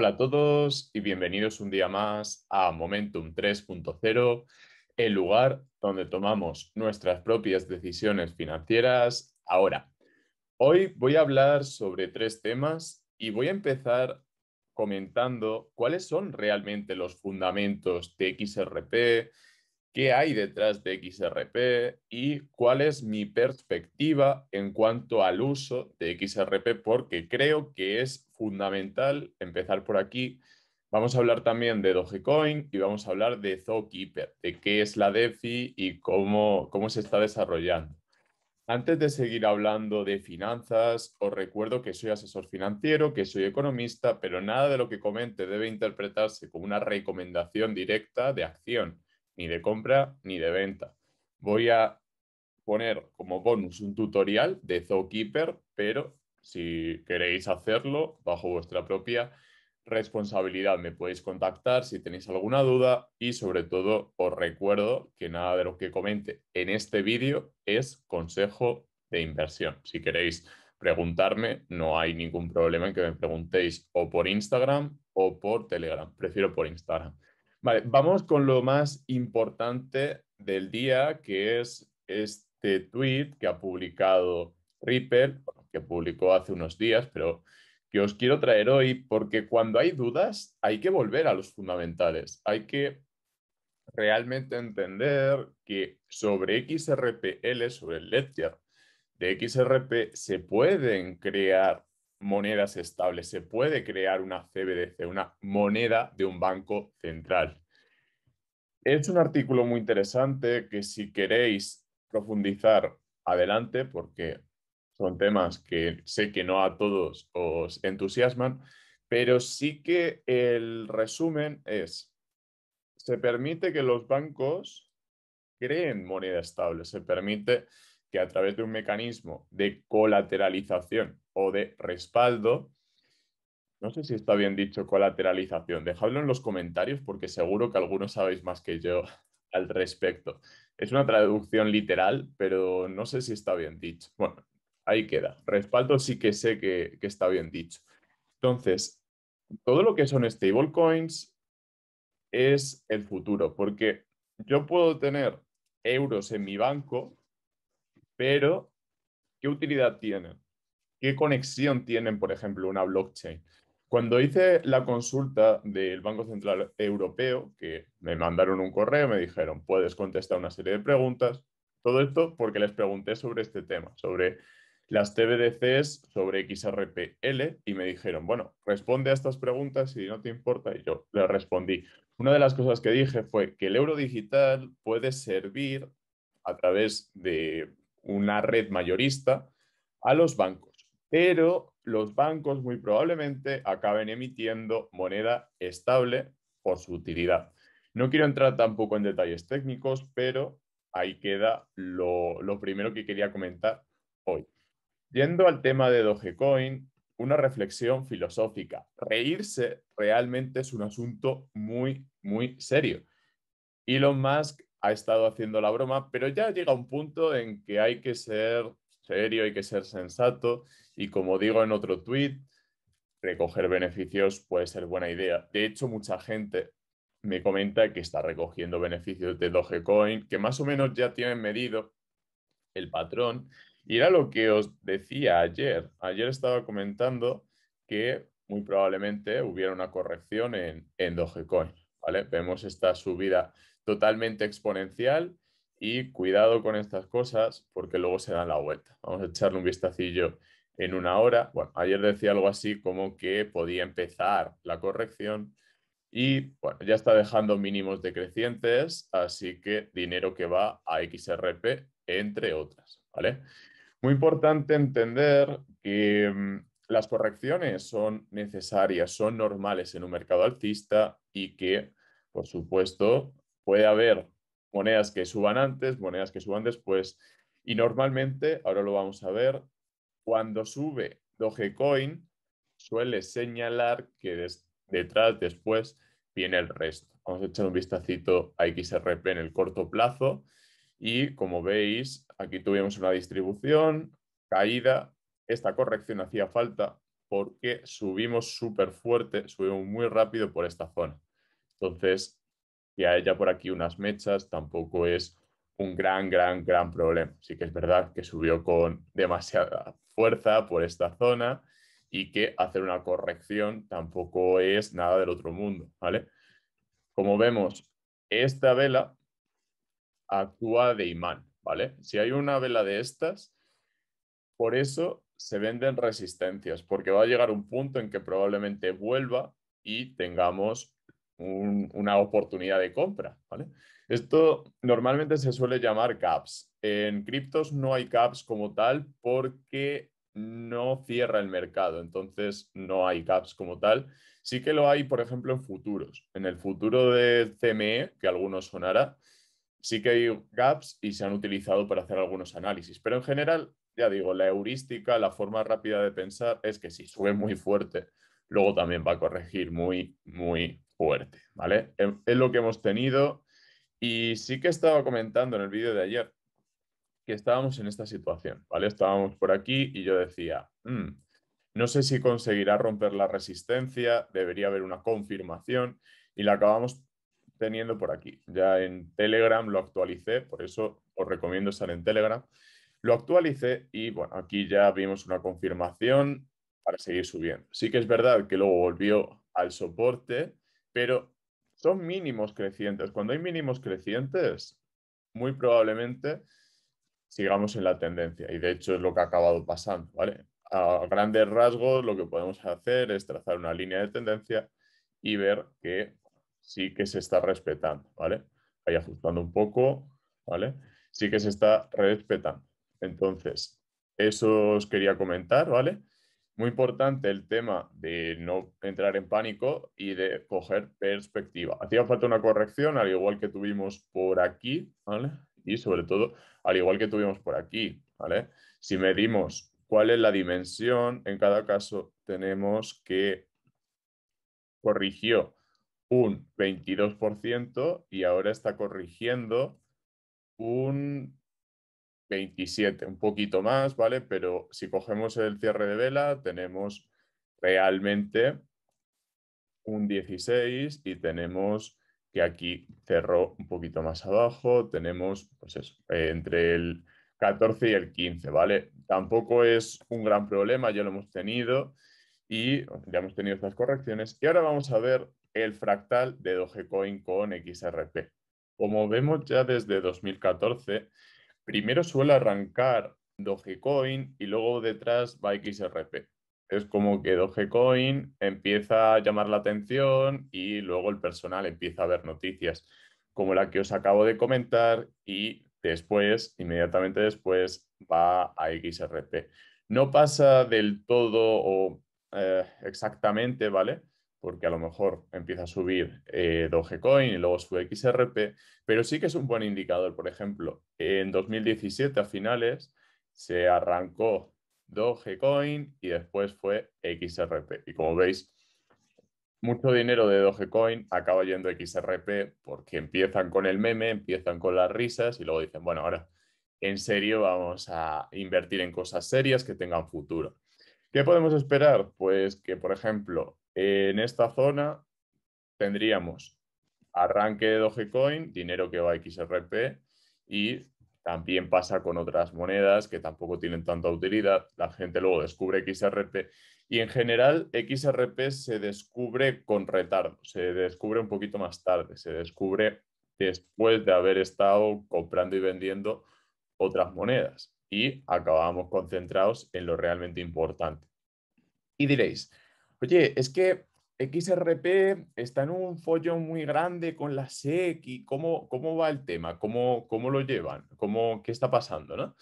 Hola a todos y bienvenidos un día más a Momentum 3.0, el lugar donde tomamos nuestras propias decisiones financieras ahora. Hoy voy a hablar sobre tres temas y voy a empezar comentando cuáles son realmente los fundamentos de XRP, qué hay detrás de XRP y cuál es mi perspectiva en cuanto al uso de XRP, porque creo que es fundamental empezar por aquí. Vamos a hablar también de Dogecoin y vamos a hablar de Zookeeper, de qué es la DeFi y cómo se está desarrollando. Antes de seguir hablando de finanzas, os recuerdo que soy asesor financiero, que soy economista, pero nada de lo que comente debe interpretarse como una recomendación directa de acción, ni de compra ni de venta. Voy a poner como bonus un tutorial de Zookeeper, pero si queréis hacerlo bajo vuestra propia responsabilidad me podéis contactar si tenéis alguna duda y sobre todo os recuerdo que nada de lo que comente en este vídeo es consejo de inversión. Si queréis preguntarme, no hay ningún problema en que me preguntéis o por Instagram o por Telegram. Prefiero por Instagram. Vale, vamos con lo más importante del día, que es este tweet que ha publicado Ripple, que publicó hace unos días, pero que os quiero traer hoy porque cuando hay dudas hay que volver a los fundamentales. Hay que realmente entender que sobre XRPL, sobre el ledger de XRP, se pueden crear monedas estables, se puede crear una CBDC, una moneda de un banco central. He hecho un artículo muy interesante que si queréis profundizar, adelante, porque son temas que sé que no a todos os entusiasman, pero sí que el resumen es, se permite que los bancos creen moneda estable, se permite que a través de un mecanismo de colateralización o de respaldo, no sé si está bien dicho colateralización, dejadlo en los comentarios porque seguro que algunos sabéis más que yo al respecto. Es una traducción literal, pero no sé si está bien dicho. Bueno, ahí queda. Respaldo sí que sé que está bien dicho. Entonces, todo lo que son stablecoins es el futuro, porque yo puedo tener euros en mi banco, pero ¿qué utilidad tienen? ¿Qué conexión tienen, por ejemplo, una blockchain? Cuando hice la consulta del Banco Central Europeo, que me mandaron un correo, me dijeron, puedes contestar una serie de preguntas. Todo esto porque les pregunté sobre este tema, sobre las CBDCs, sobre XRPL, y me dijeron, bueno, responde a estas preguntas si no te importa, y yo les respondí. Una de las cosas que dije fue que el euro digital puede servir a través de una red mayorista a los bancos, pero los bancos muy probablemente acaben emitiendo moneda estable por su utilidad. No quiero entrar tampoco en detalles técnicos, pero ahí queda lo primero que quería comentar hoy. Yendo al tema de Dogecoin, una reflexión filosófica. Reírse realmente es un asunto muy, muy serio. Elon Musk ha estado haciendo la broma, pero ya llega un punto en que hay que ser serio, hay que ser sensato y, como digo en otro tuit, recoger beneficios puede ser buena idea. De hecho, mucha gente me comenta que está recogiendo beneficios de Dogecoin, que más o menos ya tienen medido el patrón. Y era lo que os decía ayer. Ayer estaba comentando que muy probablemente hubiera una corrección en Dogecoin, ¿vale? Vemos esta subida totalmente exponencial y cuidado con estas cosas porque luego se dan la vuelta. Vamos a echarle un vistacillo en una hora. Bueno, ayer decía algo así como que podía empezar la corrección y bueno, ya está dejando mínimos decrecientes, así que dinero que va a XRP, entre otras, ¿vale? Muy importante entender que las correcciones son necesarias, son normales en un mercado alcista y que, por supuesto, puede haber monedas que suban antes, monedas que suban después. Y normalmente, ahora lo vamos a ver, cuando sube Dogecoin suele señalar que después viene el resto. Vamos a echar un vistacito a XRP en el corto plazo y, como veis, aquí tuvimos una distribución, caída, esta corrección hacía falta porque subimos súper fuerte, subimos muy rápido por esta zona. Entonces, que haya por aquí unas mechas tampoco es un gran problema. Sí que es verdad que subió con demasiada fuerza por esta zona y que hacer una corrección tampoco es nada del otro mundo, ¿vale? Como vemos, esta vela actúa de imán, ¿vale? Si hay una vela de estas, por eso se venden resistencias, porque va a llegar un punto en que probablemente vuelva y tengamos una oportunidad de compra, ¿vale? Esto normalmente se suele llamar caps. En criptos no hay caps como tal porque no cierra el mercado, entonces no hay caps como tal. Sí que lo hay, por ejemplo, en futuros. En el futuro de CME, que algunos sonará, sí que hay caps y se han utilizado para hacer algunos análisis, pero en general, ya digo, la heurística, la forma rápida de pensar es que si sube muy fuerte, luego también va a corregir muy fuerte, ¿vale? Es lo que hemos tenido. Y sí que estaba comentando en el vídeo de ayer que estábamos en esta situación, ¿vale? Estábamos por aquí y yo decía, no sé si conseguirá romper la resistencia, debería haber una confirmación, y la acabamos teniendo por aquí. Ya en Telegram lo actualicé, por eso os recomiendo estar en Telegram. Lo actualicé y bueno, aquí ya vimos una confirmación para seguir subiendo. Sí que es verdad que luego volvió al soporte, pero son mínimos crecientes. Cuando hay mínimos crecientes, muy probablemente sigamos en la tendencia, y de hecho es lo que ha acabado pasando, ¿vale? A grandes rasgos lo que podemos hacer es trazar una línea de tendencia y ver que sí que se está respetando, ¿vale? Ahí ajustando un poco, ¿vale? Sí que se está respetando. Entonces, eso os quería comentar, ¿vale? Muy importante el tema de no entrar en pánico y de coger perspectiva. Hacía falta una corrección, al igual que tuvimos por aquí, ¿vale? Y sobre todo, al igual que tuvimos por aquí, ¿vale? Si medimos cuál es la dimensión, en cada caso tenemos que corrigió un 22% y ahora está corrigiendo un 27, un poquito más, ¿vale? Pero si cogemos el cierre de vela, tenemos realmente un 16 y tenemos que aquí cerró un poquito más abajo, tenemos, pues eso, entre el 14 y el 15, ¿vale? Tampoco es un gran problema, ya lo hemos tenido y ya hemos tenido estas correcciones. Y ahora vamos a ver el fractal de Dogecoin con XRP. Como vemos ya desde 2014... primero suele arrancar Dogecoin y luego detrás va XRP. Es como que Dogecoin empieza a llamar la atención y luego el personal empieza a ver noticias como la que os acabo de comentar y después, inmediatamente después, va a XRP. No pasa del todo o exactamente, ¿vale? Porque a lo mejor empieza a subir Dogecoin y luego sube XRP, pero sí que es un buen indicador. Por ejemplo, en 2017 a finales se arrancó Dogecoin y después fue XRP. Y como veis, mucho dinero de Dogecoin acaba yendo a XRP porque empiezan con el meme, empiezan con las risas y luego dicen, bueno, ahora en serio vamos a invertir en cosas serias que tengan futuro. ¿Qué podemos esperar? Pues que, por ejemplo, en esta zona tendríamos arranque de Dogecoin, dinero que va a XRP, y también pasa con otras monedas que tampoco tienen tanta utilidad. La gente luego descubre XRP y en general XRP se descubre con retardo, se descubre un poquito más tarde, se descubre después de haber estado comprando y vendiendo otras monedas y acabamos concentrados en lo realmente importante. Y diréis, oye, es que XRP está en un follón muy grande con la SEC y ¿cómo va el tema? ¿Cómo lo llevan? ¿Qué está pasando, no?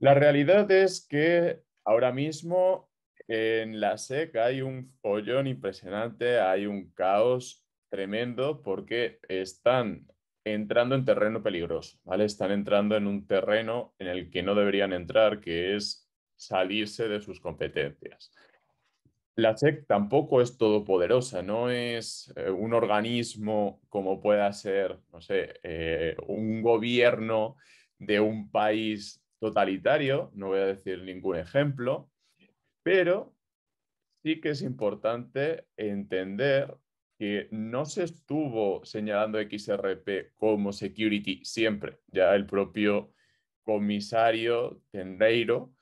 La realidad es que ahora mismo en la SEC hay un follón impresionante, hay un caos tremendo porque están entrando en terreno peligroso, ¿vale? Están entrando en un terreno en el que no deberían entrar, que es salirse de sus competencias. La SEC tampoco es todopoderosa, no es un organismo como pueda ser, no sé, un gobierno de un país totalitario, no voy a decir ningún ejemplo, pero sí que es importante entender que no se estuvo señalando XRP como security siempre. Ya el propio comisario Tenreiro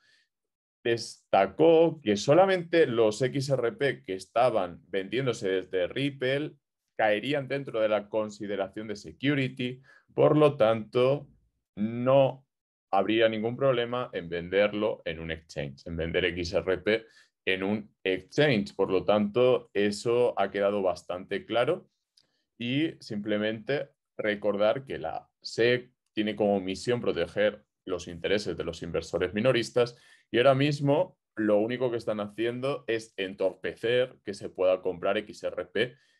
destacó que solamente los XRP que estaban vendiéndose desde Ripple caerían dentro de la consideración de security, por lo tanto no habría ningún problema en venderlo en un exchange, en vender XRP en un exchange. Por lo tanto, eso ha quedado bastante claro y simplemente recordar que la SEC tiene como misión proteger los intereses de los inversores minoristas y ahora mismo lo único que están haciendo es entorpecer que se pueda comprar XRP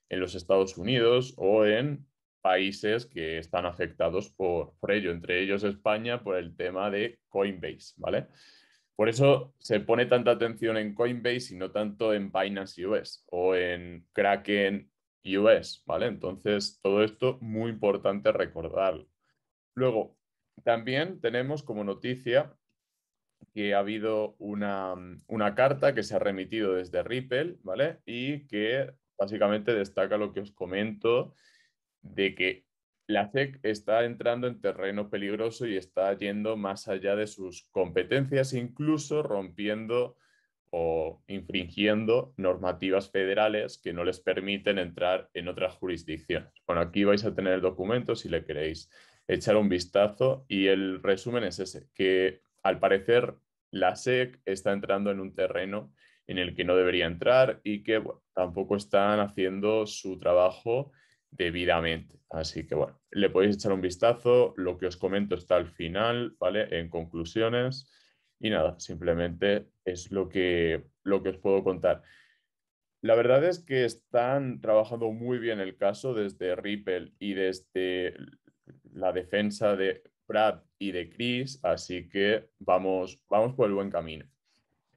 en los Estados Unidos o en países que están afectados por ello, entre ellos España, por el tema de Coinbase, ¿vale? Por eso se pone tanta atención en Coinbase y no tanto en Binance US o en Kraken US, ¿vale? Entonces, todo esto muy importante recordarlo. Luego, también tenemos como noticia que ha habido una carta que se ha remitido desde Ripple, ¿vale? Y que básicamente destaca lo que os comento de que la SEC está entrando en terreno peligroso y está yendo más allá de sus competencias, incluso rompiendo o infringiendo normativas federales que no les permiten entrar en otras jurisdicciones. Bueno, aquí vais a tener el documento si le queréis echar un vistazo y el resumen es ese, que al parecer la SEC está entrando en un terreno en el que no debería entrar y que bueno, tampoco están haciendo su trabajo debidamente. Así que bueno, le podéis echar un vistazo, lo que os comento está al final, ¿vale? En conclusiones y nada, simplemente es lo que os puedo contar. La verdad es que están trabajando muy bien el caso desde Ripple y desde la defensa de Brad y de Chris, así que vamos por el buen camino.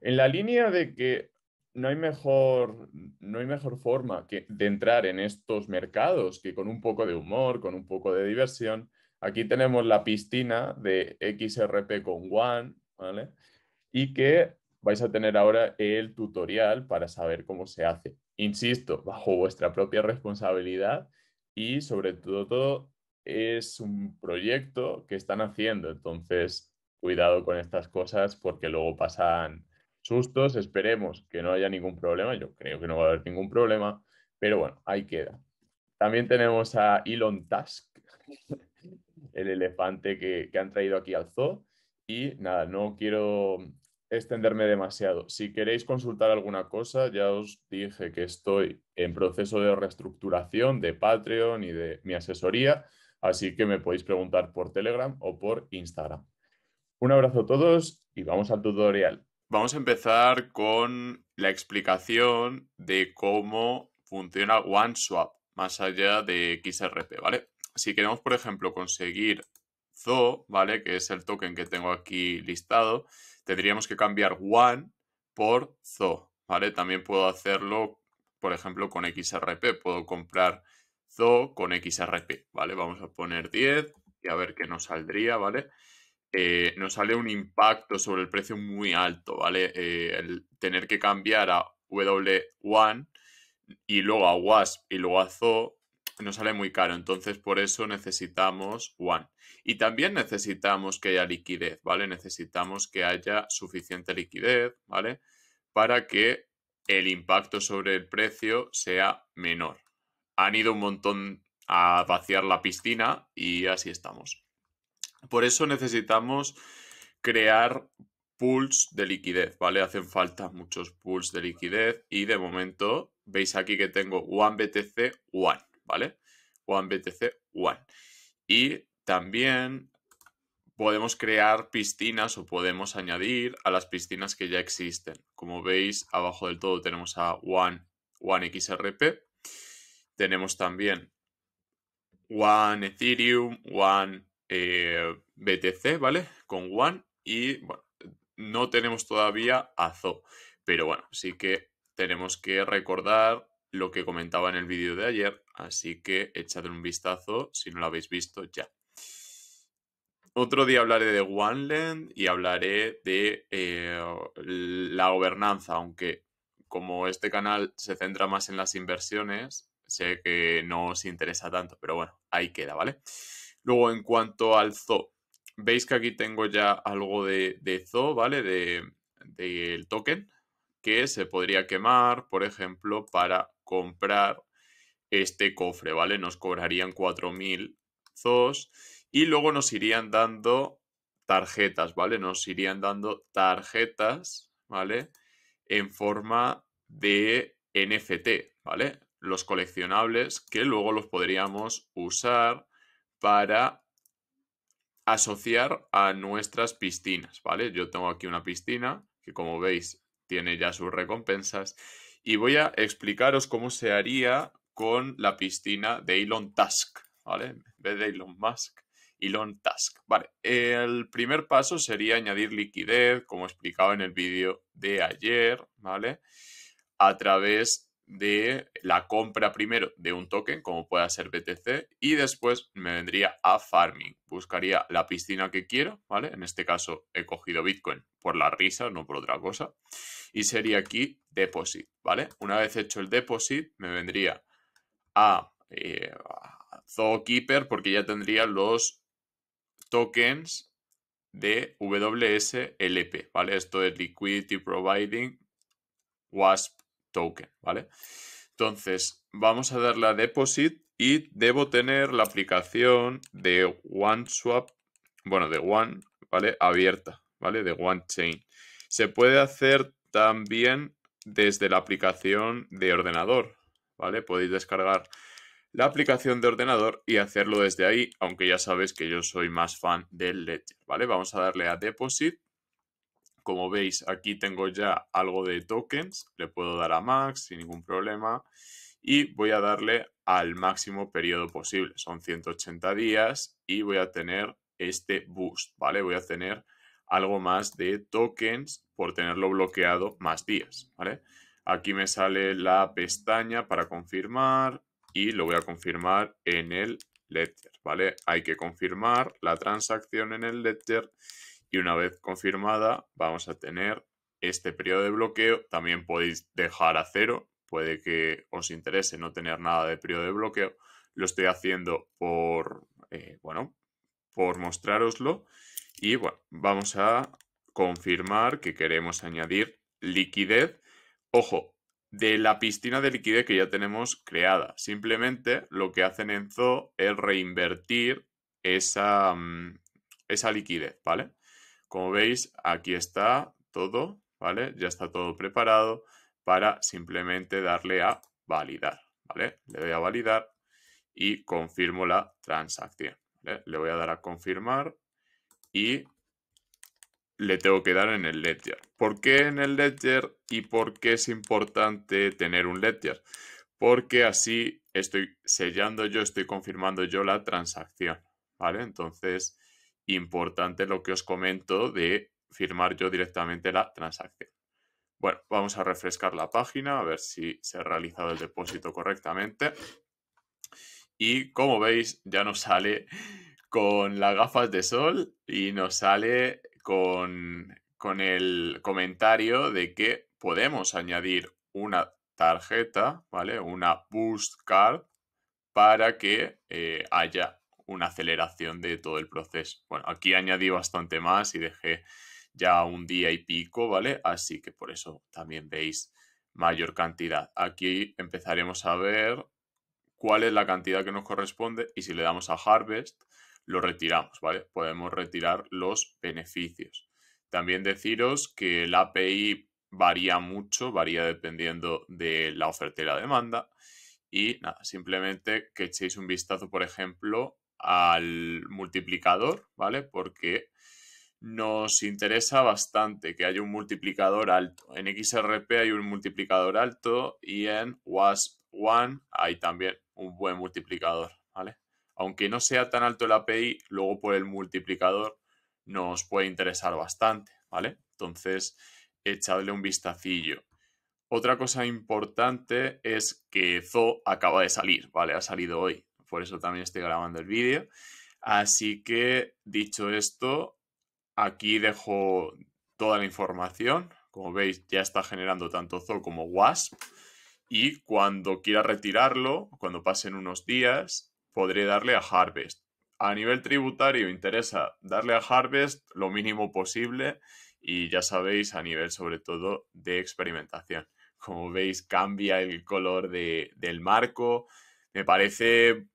En la línea de que no hay mejor forma de entrar en estos mercados que con un poco de humor, con un poco de diversión. Aquí tenemos la piscina de XRP con One, ¿vale? Y que vais a tener ahora el tutorial para saber cómo se hace. Insisto, bajo vuestra propia responsabilidad y sobre todo es un proyecto que están haciendo. Entonces, cuidado con estas cosas porque luego pasan sustos, esperemos que no haya ningún problema, yo creo que no va a haber ningún problema, pero bueno, ahí queda. También tenemos a Elon Musk, el elefante que han traído aquí al zoo, y nada, no quiero extenderme demasiado. Si queréis consultar alguna cosa, ya os dije que estoy en proceso de reestructuración de Patreon y de mi asesoría, así que me podéis preguntar por Telegram o por Instagram. Un abrazo a todos y vamos al tutorial. Vamos a empezar con la explicación de cómo funciona OneSwap, más allá de XRP, ¿vale? Si queremos, por ejemplo, conseguir Zoo, ¿vale? Que es el token que tengo aquí listado, tendríamos que cambiar One por Zoo, ¿vale? También puedo hacerlo, por ejemplo, con XRP. Puedo comprar Zoo con XRP, ¿vale? Vamos a poner 10 y a ver qué nos saldría, ¿vale? Nos sale un impacto sobre el precio muy alto, ¿vale? El tener que cambiar a W1 y luego a WASP y luego a ZOO nos sale muy caro. Entonces, por eso necesitamos One. Y también necesitamos que haya liquidez, ¿vale? Necesitamos que haya suficiente liquidez, ¿vale? Para que el impacto sobre el precio sea menor. Han ido un montón a vaciar la piscina y así estamos. Por eso necesitamos crear pools de liquidez, ¿vale? Hacen falta muchos pools de liquidez y de momento veis aquí que tengo OneBTC One, ¿vale? OneBTC One. Y también podemos crear piscinas o podemos añadir a las piscinas que ya existen. Como veis, abajo del todo tenemos a OneXRP. Tenemos también One Ethereum, One BTC, ¿vale? Con One y, bueno, no tenemos todavía a Zoo, pero bueno, sí que tenemos que recordar lo que comentaba en el vídeo de ayer, así que echadle un vistazo si no lo habéis visto ya. Otro día hablaré de OneLend y hablaré de la gobernanza, aunque como este canal se centra más en las inversiones, sé que no os interesa tanto, pero bueno, ahí queda, ¿vale? Luego, en cuanto al zoo, veis que aquí tengo ya algo de zoo, ¿vale? Del token, que se podría quemar, por ejemplo, para comprar este cofre, ¿vale? Nos cobrarían 4.000 zoos y luego nos irían dando tarjetas, ¿vale? Nos irían dando tarjetas, ¿vale? En forma de NFT, ¿vale? Los coleccionables que luego los podríamos usar para asociar a nuestras piscinas, ¿vale? Yo tengo aquí una piscina que, como veis, tiene ya sus recompensas y voy a explicaros cómo se haría con la piscina de Elon Musk, ¿vale? En vez de Elon Musk, Elon Musk, ¿vale? El primer paso sería añadir liquidez, como explicaba en el vídeo de ayer, ¿vale? A través de la compra primero de un token, como pueda ser BTC, y después me vendría a farming. Buscaría la piscina que quiero, ¿vale? En este caso he cogido Bitcoin por la risa, no por otra cosa. Y sería aquí deposit, ¿vale? Una vez hecho el deposit, me vendría a Zookeeper, porque ya tendría los tokens de WSLP, ¿vale? Esto es Liquidity Providing WASP Token, ¿vale? Entonces, vamos a darle a Deposit y debo tener la aplicación de OneSwap, bueno, de One, ¿vale? Abierta, ¿vale? De OneChain. Se puede hacer también desde la aplicación de ordenador, ¿vale? Podéis descargar la aplicación de ordenador y hacerlo desde ahí, aunque ya sabéis que yo soy más fan del Ledger, ¿vale? Vamos a darle a Deposit. Como veis, aquí tengo ya algo de tokens, le puedo dar a max sin ningún problema y voy a darle al máximo periodo posible, son 180 días y voy a tener este boost, ¿vale? Voy a tener algo más de tokens por tenerlo bloqueado más días, ¿vale? Aquí me sale la pestaña para confirmar y lo voy a confirmar en el Ledger, ¿vale? Hay que confirmar la transacción en el Ledger. Y una vez confirmada, vamos a tener este periodo de bloqueo. También podéis dejar a cero. Puede que os interese no tener nada de periodo de bloqueo. Lo estoy haciendo por mostrároslo. Y bueno, vamos a confirmar que queremos añadir liquidez. Ojo, de la piscina de liquidez que ya tenemos creada. Simplemente lo que hacen en Zoo es reinvertir esa liquidez, ¿vale? Como veis, aquí está todo, ¿vale? Ya está todo preparado para simplemente darle a validar, ¿vale? Le doy a validar y confirmo la transacción, ¿vale? Le voy a dar a confirmar y le tengo que dar en el Ledger. ¿Por qué en el Ledger y por qué es importante tener un Ledger? Porque así estoy sellando yo, estoy confirmando yo la transacción, ¿vale? Entonces, importante lo que os comento de firmar yo directamente la transacción. Bueno, vamos a refrescar la página, a ver si se ha realizado el depósito correctamente. Y como veis, ya nos sale con las gafas de sol y nos sale con el comentario de que podemos añadir una tarjeta, ¿vale? Una boost card para que haya una aceleración de todo el proceso. Bueno, aquí añadí bastante más y dejé ya un día y pico, ¿vale? Así que por eso también veis mayor cantidad. Aquí empezaremos a ver cuál es la cantidad que nos corresponde y si le damos a Harvest, lo retiramos, ¿vale? Podemos retirar los beneficios. También deciros que la API varía mucho, varía dependiendo de la oferta y la demanda. Y nada, simplemente que echéis un vistazo, por ejemplo, al multiplicador, ¿vale? Porque nos interesa bastante que haya un multiplicador alto. En XRP hay un multiplicador alto y en WASP One hay también un buen multiplicador, ¿vale? Aunque no sea tan alto el API, luego por el multiplicador nos puede interesar bastante, ¿vale? Entonces, echadle un vistacillo. Otra cosa importante es que Zoo acaba de salir, ¿vale? Ha salido hoy. Por eso también estoy grabando el vídeo. Así que, dicho esto, aquí dejo toda la información. Como veis, ya está generando tanto Zoo como Wasp. Y cuando quiera retirarlo, cuando pasen unos días, podré darle a Harvest. A nivel tributario interesa darle a Harvest lo mínimo posible y ya sabéis, a nivel sobre todo de experimentación. Como veis, cambia el color del marco. Me parece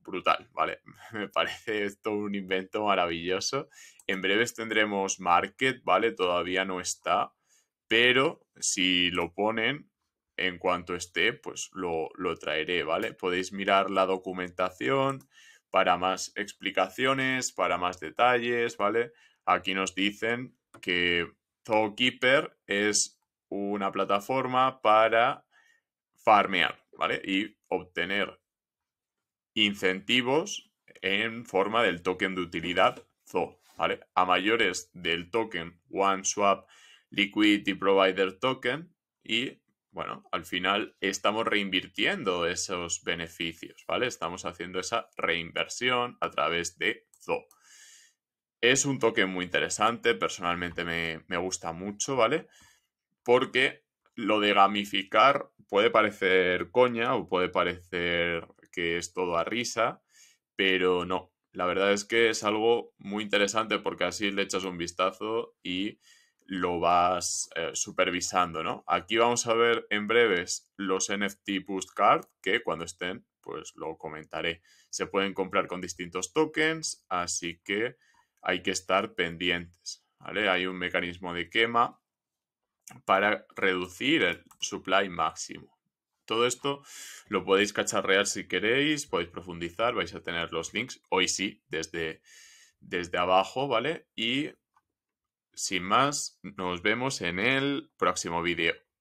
brutal, ¿vale? Me parece esto un invento maravilloso. En breves tendremos Market, ¿vale? Todavía no está, pero si lo ponen, en cuanto esté, pues lo traeré, ¿vale? Podéis mirar la documentación para más explicaciones, para más detalles, ¿vale? Aquí nos dicen que Zookeeper es una plataforma para farmear, ¿vale? Y obtener incentivos en forma del token de utilidad Zoo, ¿vale? A mayores del token OneSwap Liquidity Provider Token y, bueno, al final estamos reinvirtiendo esos beneficios, ¿vale? Estamos haciendo esa reinversión a través de Zoo. Es un token muy interesante, personalmente me gusta mucho, ¿vale? Porque lo de gamificar puede parecer coña o puede parecer que es todo a risa, pero no. La verdad es que es algo muy interesante porque así le echas un vistazo y lo vas supervisando, ¿no? Aquí vamos a ver en breves los NFT Postcard, que cuando estén, pues lo comentaré. Se pueden comprar con distintos tokens, así que hay que estar pendientes, ¿vale? Hay un mecanismo de quema para reducir el supply máximo. Todo esto lo podéis cacharrear si queréis, podéis profundizar, vais a tener los links, hoy sí, desde abajo, ¿vale? Y sin más, nos vemos en el próximo vídeo.